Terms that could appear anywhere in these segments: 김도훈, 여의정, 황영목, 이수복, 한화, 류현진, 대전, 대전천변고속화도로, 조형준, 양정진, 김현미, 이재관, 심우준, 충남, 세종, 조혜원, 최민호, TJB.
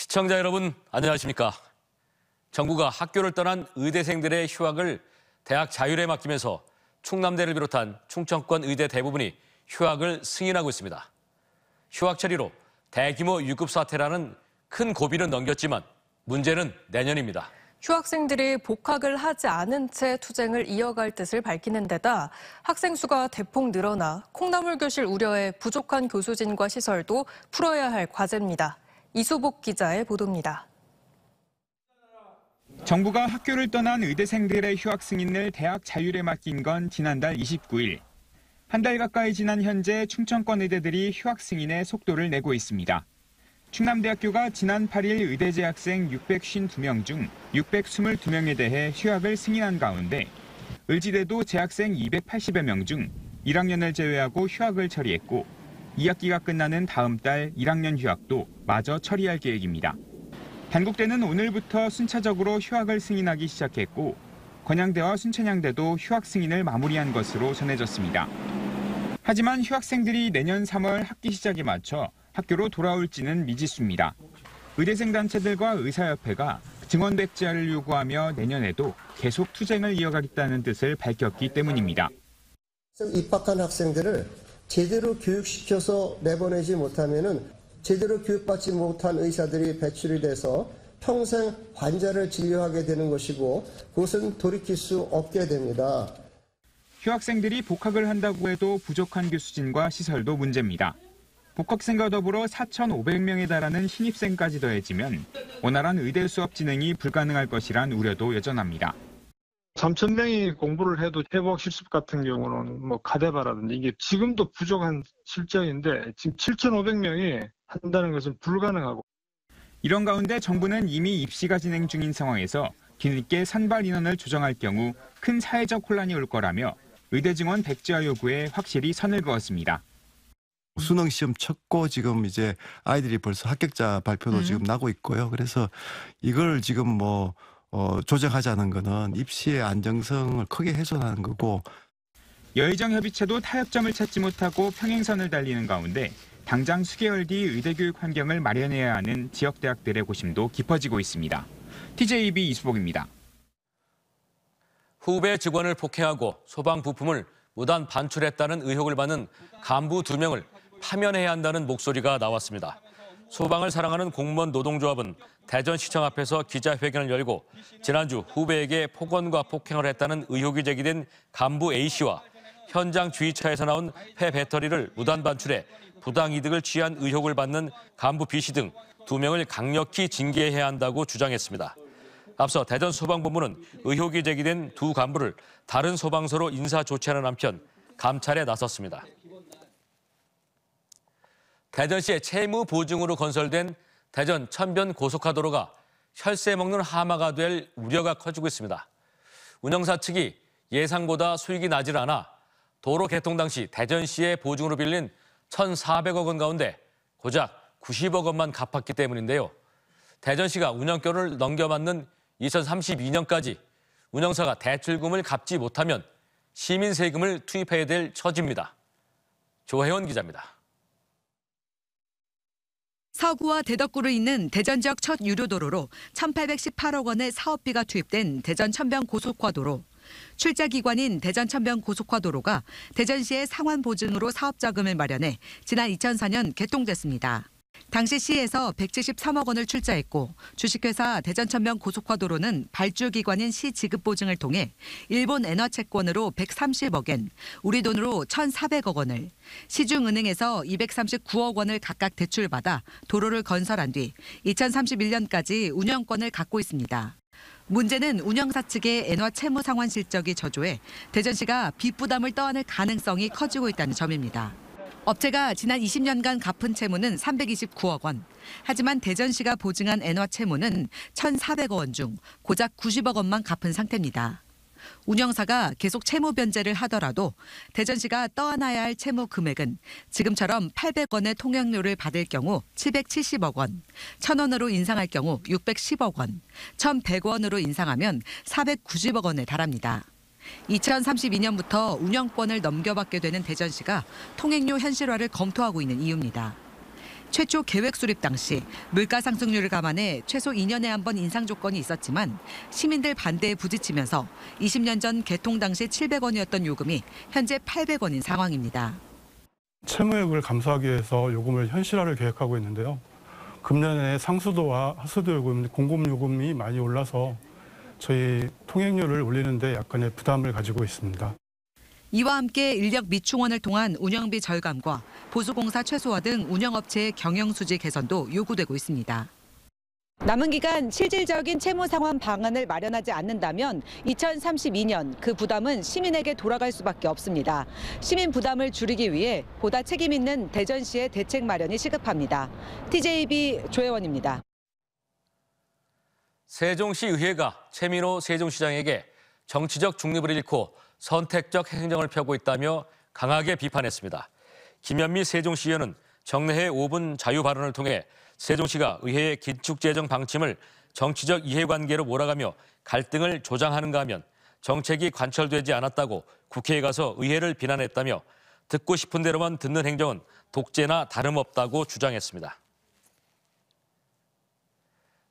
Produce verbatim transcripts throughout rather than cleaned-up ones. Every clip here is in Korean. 시청자 여러분, 안녕하십니까? 정부가 학교를 떠난 의대생들의 휴학을 대학 자율에 맡기면서 충남대를 비롯한 충청권 의대 대부분이 휴학을 승인하고 있습니다. 휴학 처리로 대규모 유급 사태라는 큰 고비는 넘겼지만 문제는 내년입니다. 휴학생들이 복학을 하지 않은 채 투쟁을 이어갈 뜻을 밝히는 데다 학생 수가 대폭 늘어나 콩나물 교실 우려에 부족한 교수진과 시설도 풀어야 할 과제입니다. 이수복 기자의 보도입니다. 정부가 학교를 떠난 의대생들의 휴학 승인을 대학 자율에 맡긴 건 지난달 이십구일. 한 달 가까이 지난 현재 충청권 의대들이 휴학 승인에 속도를 내고 있습니다. 충남대학교가 지난 팔일 의대 재학생 육백오십이 명 중 육백이십이 명에 대해 휴학을 승인한 가운데 을지대도 재학생 이백팔십여 명 중 일 학년을 제외하고 휴학을 처리했고 이 학기가 끝나는 다음 달 일 학년 휴학도 마저 처리할 계획입니다. 단국대는 오늘부터 순차적으로 휴학을 승인하기 시작했고 건양대와 순천향대도 휴학 승인을 마무리한 것으로 전해졌습니다. 하지만 휴학생들이 내년 삼월 학기 시작에 맞춰 학교로 돌아올지는 미지수입니다. 의대생 단체들과 의사협회가 증원 백지화를 요구하며 내년에도 계속 투쟁을 이어가겠다는 뜻을 밝혔기 때문입니다. 입학한 학생들을 제대로 교육시켜서 내보내지 못하면은 제대로 교육받지 못한 의사들이 배출이 돼서 평생 환자를 진료하게 되는 것이고 그것은 돌이킬 수 없게 됩니다. 휴학생들이 복학을 한다고 해도 부족한 교수진과 시설도 문제입니다. 복학생과 더불어 사천오백 명에 달하는 신입생까지 더해지면 원활한 의대 수업 진행이 불가능할 것이란 우려도 여전합니다. 삼천 명이 공부를 해도 해부학 실습 같은 경우는 뭐 카데바라든지 이게 지금도 부족한 실정인데 지금 칠천오백 명이 한다는 것은 불가능하고. 이런 가운데 정부는 이미 입시가 진행 중인 상황에서 뒤늦게 산발 인원을 조정할 경우 큰 사회적 혼란이 올 거라며 의대 증원 백지화 요구에 확실히 선을 그었습니다. 수능 시험 쳤고 지금 이제 아이들이 벌써 합격자 발표도 음. 지금 나고 있고요. 그래서 이걸 지금 뭐 어, 조정하자는 거는 입시의 안정성을 크게 훼손하는 거고. 여의정 협의체도 타협점을 찾지 못하고 평행선을 달리는 가운데 당장 수개월 뒤 의대 교육 환경을 마련해야 하는 지역 대학들의 고심도 깊어지고 있습니다. 티제이비 이수복입니다. 후배 직원을 폭행하고 소방 부품을 무단 반출했다는 의혹을 받는 간부 두 명을 파면해야 한다는 목소리가 나왔습니다. 소방을 사랑하는 공무원 노동조합은 대전시청 앞에서 기자회견을 열고 지난주 후배에게 폭언과 폭행을 했다는 의혹이 제기된 간부 A씨와 현장 주의차에서 나온 폐 배터리를 무단 반출해 부당이득을 취한 의혹을 받는 간부 B씨 등 두 명을 강력히 징계해야 한다고 주장했습니다. 앞서 대전소방본부는 의혹이 제기된 두 간부를 다른 소방서로 인사 조치하는 한편 감찰에 나섰습니다. 대전시의 채무 보증으로 건설된 대전천변고속화도로가 혈세 먹는 하마가 될 우려가 커지고 있습니다. 운영사 측이 예상보다 수익이 나질 않아 도로 개통 당시 대전시의 보증으로 빌린 천사백억 원 가운데 고작 구십억 원만 갚았기 때문인데요. 대전시가 운영권을 넘겨받는 이천삼십이 년까지 운영사가 대출금을 갚지 못하면 시민 세금을 투입해야 될 처지입니다. 조혜원 기자입니다. 서구와 대덕구를 잇는 대전 지역 첫 유료도로로 천팔백십팔억 원의 사업비가 투입된 대전천변고속화도로. 출자기관인 대전천변고속화도로가 대전시의 상환보증으로 사업자금을 마련해 지난 이천사년 개통됐습니다. 당시 시에서 백칠십삼억 원을 출자했고 주식회사 대전천변고속화도로는 발주기관인 시 지급보증을 통해 일본 엔화채권으로 백삼십억 엔, 우리 돈으로 천사백억 원을, 시중은행에서 이백삼십구억 원을 각각 대출받아 도로를 건설한 뒤 이천삼십일 년까지 운영권을 갖고 있습니다. 문제는 운영사 측의 엔화 채무 상환 실적이 저조해 대전시가 빚 부담을 떠안을 가능성이 커지고 있다는 점입니다. 업체가 지난 이십 년간 갚은 채무는 삼백이십구억 원. 하지만 대전시가 보증한 엔화 채무는 천사백억 원 중 고작 구십억 원만 갚은 상태입니다. 운영사가 계속 채무 변제를 하더라도 대전시가 떠안아야 할 채무 금액은 지금처럼 팔백 원의 통행료를 받을 경우 칠백칠십억 원, 천 원으로 인상할 경우 육백십억 원, 천백 원으로 인상하면 사백구십억 원에 달합니다. 이천삼십이 년부터 운영권을 넘겨받게 되는 대전시가 통행료 현실화를 검토하고 있는 이유입니다. 최초 계획 수립 당시 물가 상승률을 감안해 최소 이 년에 한 번 인상 조건이 있었지만 시민들 반대에 부딪히면서 이십 년 전 개통 당시 칠백 원이었던 요금이 현재 팔백 원인 상황입니다. 채무액을 감소하기 위해서 요금을 현실화를 계획하고 있는데요. 금년에 상수도와 하수도 요금, 공급 요금이 많이 올라서 저희 통행료를 올리는 데 약간의 부담을 가지고 있습니다. 이와 함께 인력 미충원을 통한 운영비 절감과 보수공사 최소화 등 운영업체의 경영수지 개선도 요구되고 있습니다. 남은 기간 실질적인 채무 상환 방안을 마련하지 않는다면 이천삼십이 년 그 부담은 시민에게 돌아갈 수밖에 없습니다. 시민 부담을 줄이기 위해 보다 책임 있는 대전시의 대책 마련이 시급합니다. 티제이비 조혜원입니다. 세종시의회가 최민호 세종시장에게 정치적 중립을 잃고 선택적 행정을 펴고 있다며 강하게 비판했습니다. 김현미 세종시의원은 정례회 오 분 자유 발언을 통해 세종시가 의회의 긴축재정 방침을 정치적 이해관계로 몰아가며 갈등을 조장하는가 하면 정책이 관철되지 않았다고 국회에 가서 의회를 비난했다며 듣고 싶은 대로만 듣는 행정은 독재나 다름없다고 주장했습니다.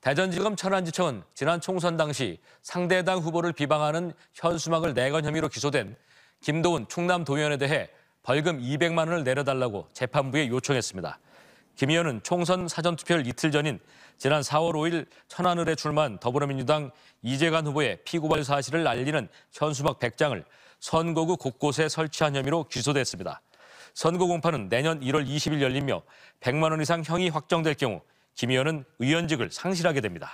대전지검 천안지청은 지난 총선 당시 상대당 후보를 비방하는 현수막을 내건 혐의로 기소된 김도훈 충남도의원에 대해 벌금 이백만 원을 내려달라고 재판부에 요청했습니다. 김 의원은 총선 사전투표일 이틀 전인 지난 사월 오일 천안을에 출마한 더불어민주당 이재관 후보의 피고발 사실을 알리는 현수막 백 장을 선거구 곳곳에 설치한 혐의로 기소됐습니다. 선거 공판은 내년 일월 이십일 열리며 백만 원 이상 형이 확정될 경우 김 의원은 의원직을 상실하게 됩니다.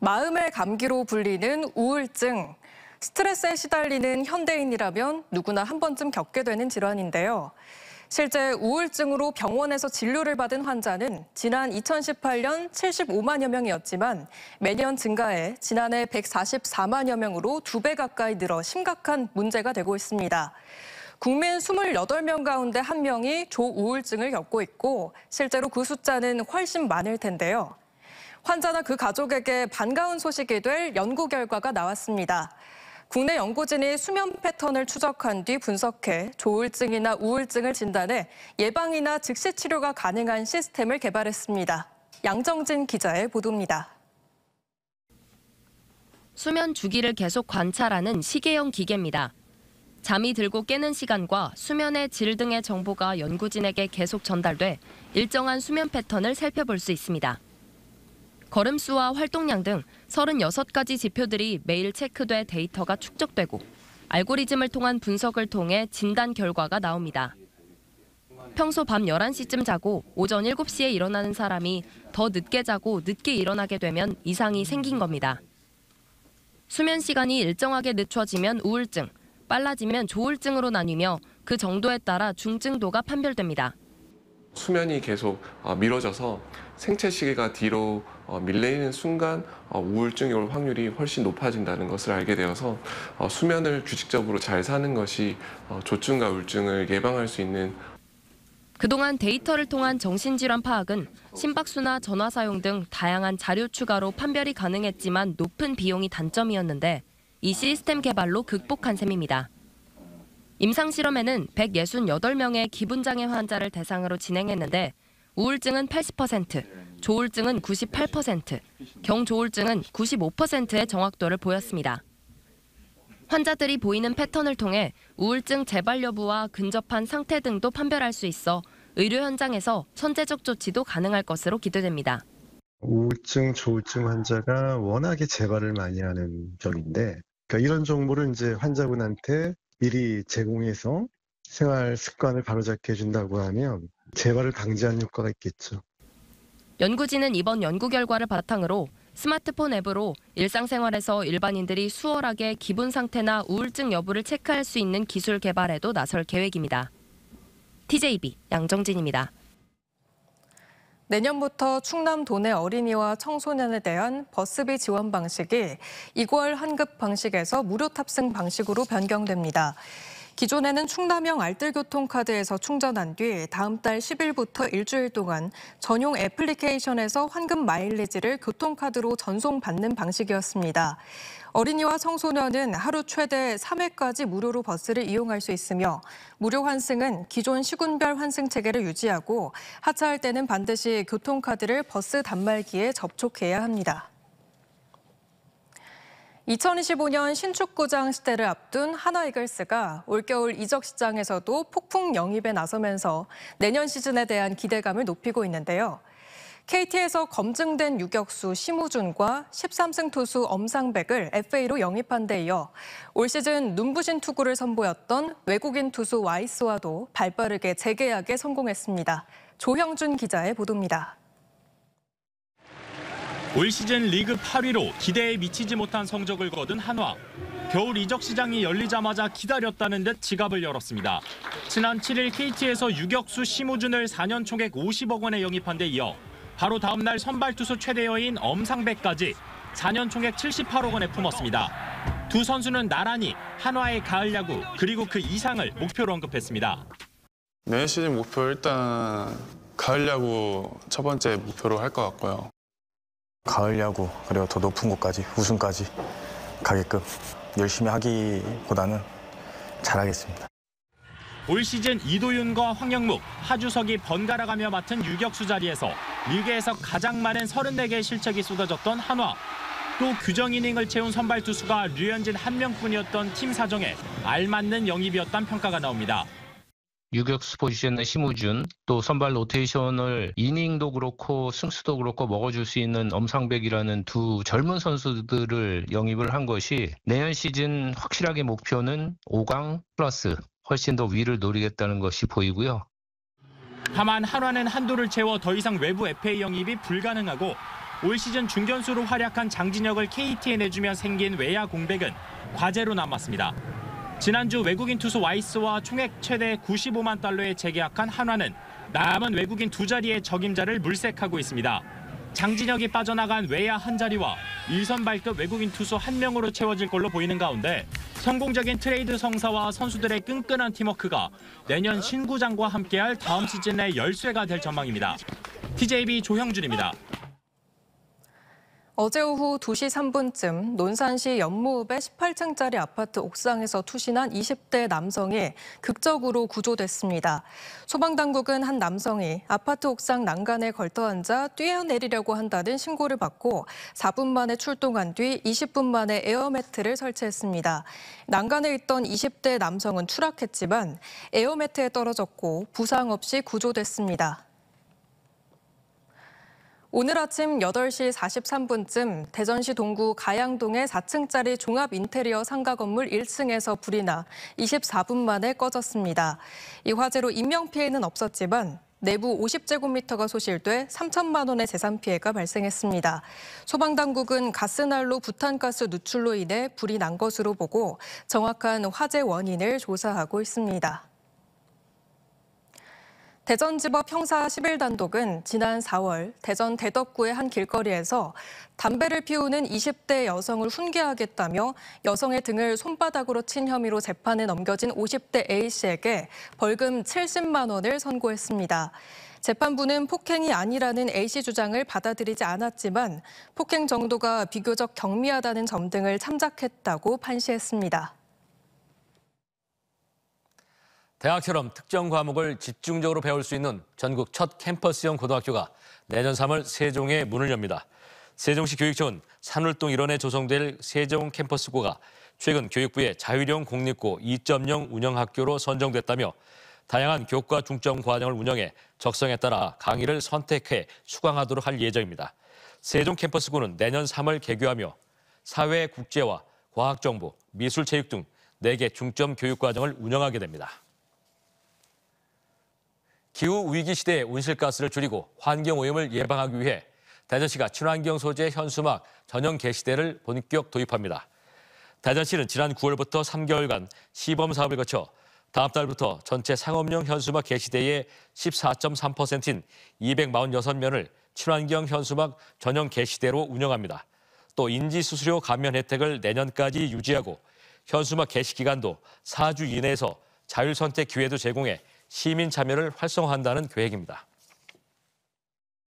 마음의 감기로 불리는 우울증. 스트레스에 시달리는 현대인이라면 누구나 한 번쯤 겪게 되는 질환인데요. 실제 우울증으로 병원에서 진료를 받은 환자는 지난 이천십팔 년 칠십오만여 명이었지만 매년 증가해 지난해 백사십사만여 명으로 두 배 가까이 늘어 심각한 문제가 되고 있습니다. 국민 이십팔 명 가운데 한 명이 조우울증을 겪고 있고 실제로 그 숫자는 훨씬 많을 텐데요. 환자나 그 가족에게 반가운 소식이 될 연구 결과가 나왔습니다. 국내 연구진이 수면 패턴을 추적한 뒤 분석해 조울증이나 우울증을 진단해 예방이나 즉시 치료가 가능한 시스템을 개발했습니다. 양정진 기자의 보도입니다. 수면 주기를 계속 관찰하는 시계형 기계입니다. 잠이 들고 깨는 시간과 수면의 질 등의 정보가 연구진에게 계속 전달돼 일정한 수면 패턴을 살펴볼 수 있습니다. 걸음수와 활동량 등 서른여섯 가지 지표들이 매일 체크돼 데이터가 축적되고 알고리즘을 통한 분석을 통해 진단 결과가 나옵니다. 평소 밤 열한 시쯤 자고 오전 일곱 시에 일어나는 사람이 더 늦게 자고 늦게 일어나게 되면 이상이 생긴 겁니다. 수면 시간이 일정하게 늦춰지면 우울증, 빨라지면 조울증으로 나뉘며 그 정도에 따라 중증도가 판별됩니다. 수면이 계속 미뤄져서 생체 시계가 뒤로 밀리는 순간 우울증이 올 확률이 훨씬 높아진다는 것을 알게 되어서 수면을 규칙적으로 잘 사는 것이 조증과 우울증을 예방할 수 있는. 그동안 데이터를 통한 정신질환 파악은 심박수나 전화 사용 등 다양한 자료 추가로 판별이 가능했지만 높은 비용이 단점이었는데 이 시스템 개발로 극복한 셈입니다. 임상실험에는 백육십팔 명의 기분장애 환자를 대상으로 진행했는데 우울증은 팔십 퍼센트, 조울증은 구십팔 퍼센트, 경조울증은 구십오 퍼센트의 정확도를 보였습니다. 환자들이 보이는 패턴을 통해 우울증 재발 여부와 근접한 상태 등도 판별할 수 있어 의료 현장에서 선제적 조치도 가능할 것으로 기대됩니다. 우울증, 조울증 환자가 워낙에 재발을 많이 하는 병인데 그러니까 이런 정보를 이제 환자분한테 미리 제공해서 생활 습관을 바로잡게 해준다고 하면 재발을 방지하는 효과가 있겠죠. 연구진은 이번 연구 결과를 바탕으로 스마트폰 앱으로 일상생활에서 일반인들이 수월하게 기분 상태나 우울증 여부를 체크할 수 있는 기술 개발에도 나설 계획입니다. 티제이비 양정진입니다. 내년부터 충남 도내 어린이와 청소년에 대한 버스비 지원 방식이 이월 환급 방식에서 무료 탑승 방식으로 변경됩니다. 기존에는 충남형 알뜰교통카드에서 충전한 뒤 다음 달 십일부터 일주일 동안 전용 애플리케이션에서 환급 마일리지를 교통카드로 전송받는 방식이었습니다. 어린이와 성소년은 하루 최대 삼 회까지 무료로 버스를 이용할 수 있으며 무료 환승은 기존 시군별 환승 체계를 유지하고 하차할 때는 반드시 교통카드를 버스 단말기에 접촉해야 합니다. 이천이십오 년 신축구장 시대를 앞둔 하나이글스가 올겨울 이적 시장에서도 폭풍 영입에 나서면서 내년 시즌에 대한 기대감을 높이고 있는데요. 케이티에서 검증된 유격수 심우준과 십삼 승 투수 엄상백을 에프에이로 영입한 데 이어 올 시즌 눈부신 투구를 선보였던 외국인 투수 와이스와도 발빠르게 재계약에 성공했습니다. 조형준 기자의 보도입니다. 올 시즌 리그 팔 위로 기대에 미치지 못한 성적을 거둔 한화. 겨울 이적 시장이 열리자마자 기다렸다는 듯 지갑을 열었습니다. 지난 칠 일 케이티에서 유격수 심우준을 사 년 총액 오십억 원에 영입한 데 이어 바로 다음 날 선발 투수 최대여인 엄상백까지 사 년 총액 칠십팔억 원에 품었습니다. 두 선수는 나란히 한화의 가을 야구 그리고 그 이상을 목표로 언급했습니다. 내년 시즌 목표 일단 가을 야구 첫 번째 목표로 할 것 같고요. 가을 야구 그리고 더 높은 곳까지 우승까지 가게끔 열심히 하기보다는 잘하겠습니다. 올 시즌 이도윤과 황영목, 하주석이 번갈아가며 맡은 유격수 자리에서 리그에서 가장 많은 서른네 개의 실책이 쏟아졌던 한화. 또 규정 이닝을 채운 선발 투수가 류현진 한 명뿐이었던 팀 사정에 알맞는 영입이었다는 평가가 나옵니다. 유격수 포지션의 심우준, 또 선발 로테이션을 이닝도 그렇고 승수도 그렇고 먹어줄 수 있는 엄상백이라는 두 젊은 선수들을 영입을 한 것이 내년 시즌 확실하게 목표는 오 강 플러스 훨씬 더 위를 노리겠다는 것이 보이고요. 다만 한화는 한도를 채워 더 이상 외부 에프에이 영입이 불가능하고 올 시즌 중견수로 활약한 장진혁을 케이티에 내주며 생긴 외야 공백은 과제로 남았습니다. 지난주 외국인 투수 와이스와 총액 최대 구십오만 달러에 재계약한 한화는 남은 외국인 두 자리의 적임자를 물색하고 있습니다. 장진혁이 빠져나간 외야 한 자리와 일선발급 외국인 투수 한 명으로 채워질 걸로 보이는 가운데 성공적인 트레이드 성사와 선수들의 끈끈한 팀워크가 내년 신구장과 함께할 다음 시즌의 열쇠가 될 전망입니다. 티제이비 조형준입니다. 어제 오후 두 시 삼 분쯤 논산시 연무읍의 십팔 층짜리 아파트 옥상에서 투신한 이십 대 남성이 극적으로 구조됐습니다. 소방당국은 한 남성이 아파트 옥상 난간에 걸터앉아 뛰어내리려고 한다는 신고를 받고 사 분 만에 출동한 뒤 이십 분 만에 에어매트를 설치했습니다. 난간에 있던 이십 대 남성은 추락했지만 에어매트에 떨어졌고 부상 없이 구조됐습니다. 오늘 아침 여덟 시 사십삼 분쯤 대전시 동구 가양동의 사 층짜리 종합 인테리어 상가 건물 일 층에서 불이 나 이십사 분 만에 꺼졌습니다. 이 화재로 인명피해는 없었지만 내부 오십 제곱미터가 소실돼 삼천만 원의 재산 피해가 발생했습니다. 소방당국은 가스난로 부탄가스 누출로 인해 불이 난 것으로 보고 정확한 화재 원인을 조사하고 있습니다. 대전지법 형사 십일 단독은 지난 사 월 대전 대덕구의 한 길거리에서 담배를 피우는 이십 대 여성을 훈계하겠다며 여성의 등을 손바닥으로 친 혐의로 재판에 넘겨진 오십 대 A씨에게 벌금 칠십만 원을 선고했습니다. 재판부는 폭행이 아니라는 A씨 주장을 받아들이지 않았지만 폭행 정도가 비교적 경미하다는 점 등을 참작했다고 판시했습니다. 대학처럼 특정 과목을 집중적으로 배울 수 있는 전국 첫 캠퍼스형 고등학교가 내년 삼 월 세종에 문을 엽니다. 세종시 교육청은 산울동 일원에 조성될 세종 캠퍼스고가 최근 교육부의 자율형 공립고 이 점 영 운영학교로 선정됐다며 다양한 교과 중점 과정을 운영해 적성에 따라 강의를 선택해 수강하도록 할 예정입니다. 세종 캠퍼스고는 내년 삼 월 개교하며 사회, 국제와 과학정보, 미술, 체육 등 네 개 중점 교육 과정을 운영하게 됩니다. 기후 위기 시대의 온실가스를 줄이고 환경오염을 예방하기 위해 대전시가 친환경 소재 현수막 전용 게시대를 본격 도입합니다. 대전시는 지난 구 월부터 삼 개월간 시범 사업을 거쳐 다음 달부터 전체 상업용 현수막 게시대의 십사 점 삼 퍼센트인 이백사십육 면을 친환경 현수막 전용 게시대로 운영합니다. 또 인지수수료 감면 혜택을 내년까지 유지하고 현수막 게시 기간도 사 주 이내에서 자율선택 기회도 제공해 시민 참여를 활성화한다는 계획입니다.